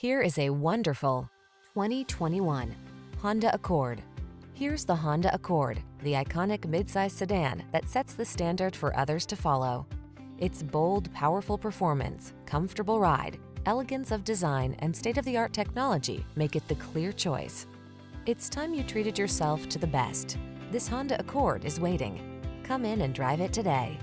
Here is a wonderful 2021 Honda Accord. Here's the Honda Accord, the iconic midsize sedan that sets the standard for others to follow. Its bold, powerful performance, comfortable ride, elegance of design, and state-of-the-art technology make it the clear choice. It's time you treated yourself to the best. This Honda Accord is waiting. Come in and drive it today.